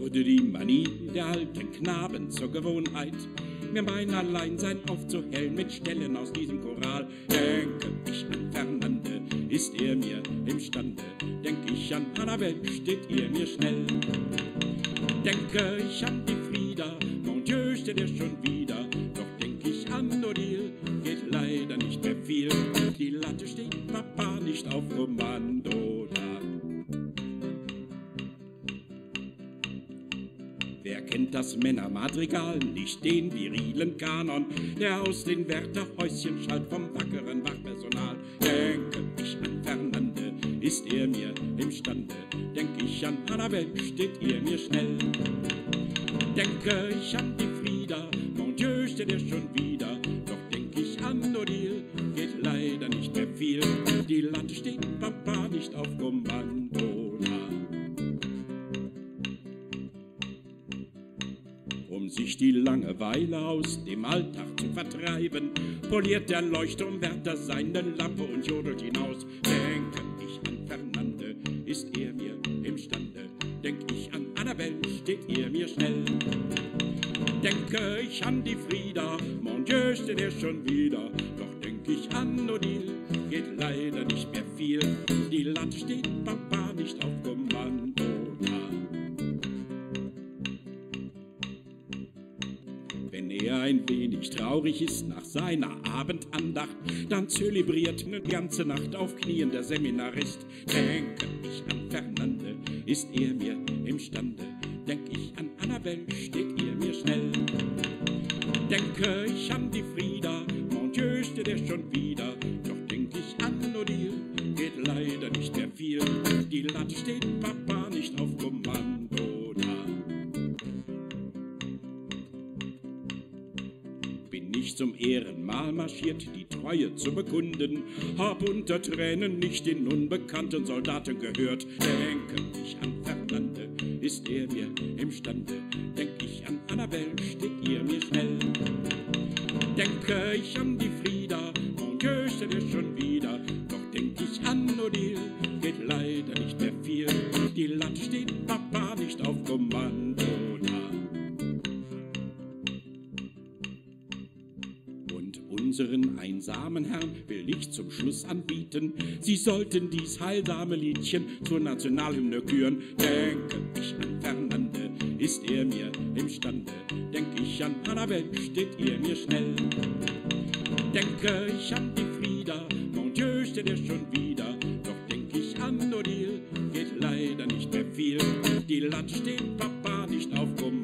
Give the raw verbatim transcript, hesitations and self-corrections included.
wurde die Manie der alten Knaben zur Gewohnheit, mir mein Alleinsein aufzuhellen mit Stellen aus diesem Choral. Denke ich an Fernande, ist er mir imstande, denk ich an Annabelle, steht ihr mir schnell. Denke ich an die Frieda, mon Dieu, steht er schon wieder, doch denk ich an Odile, geht leider nicht mehr viel. Die Latte steht Papa nicht auf Kommando da. Wer kennt das Männermadrigal, nicht den virilen Kanon, der aus den Wärterhäuschen schallt vom wackeren Wachpersonal? Denke ich an Fernande, ist er mir imstande, denk ich an Annabelle, steht ihr mir schnell. Denke ich an die Frieda, mon Dieu, steht er schon wieder, doch denk ich an Odile, geht leider nicht mehr viel. Die Latte steht Papa nicht auf Kommando da. Um sich die Langeweile aus dem Alltag zu vertreiben, poliert der Leuchtturmwärter seine Lampe und jodelt hinaus. Denke ich an Fernande, ist er mir imstande, denk ich an Annabelle, steht ihr mir schnell. Denke ich an die Frieda, mon Dieu, steht er schon wieder, doch denk ich an Odile, geht leider nicht mehr viel. Die Latte steht Papa nicht auf Kommando da. Wenn er ein wenig traurig ist nach seiner Abendandacht, dann zelebriert eine ganze Nacht auf Knien der Seminarist. Denke ich an Fernande, ist er mir imstande, denk ich an Annabelle, steht ihr mir schnell. Denke ich an die Frieda, mon Dieu, steht er schon wieder, doch denk ich an Odile, geht leider nicht mehr viel. Die Latte steht Papa nicht auf Kommando da. Bin ich zum Ehrenmal marschiert, die Treue zu bekunden, hab unter Tränen nicht den unbekannten Soldaten gehört. Denke ich an Fernande, ist er mir imstande, denk ich an Annabelle, steht ihr mir schnell. Denke ich an die Frieda, mon Dieu, steht er schon wieder, doch denk ich an Odile, geht leider nicht mehr viel. Die Latte steht Papa nicht auf Kommando da. Unseren einsamen Herrn will ich zum Schluss anbieten, Sie sollten dies heilsame Liedchen zur Nationalhymne küren. Denke ich an Fernande, ist er mir imstande, denk ich an Annabelle, steht ihr mir schnell. Denke ich an die Frieda, mon Dieu, steht er schon wieder, doch denk ich an Odile, geht leider nicht mehr viel. Die Latte steht Papa nicht auf Kommando.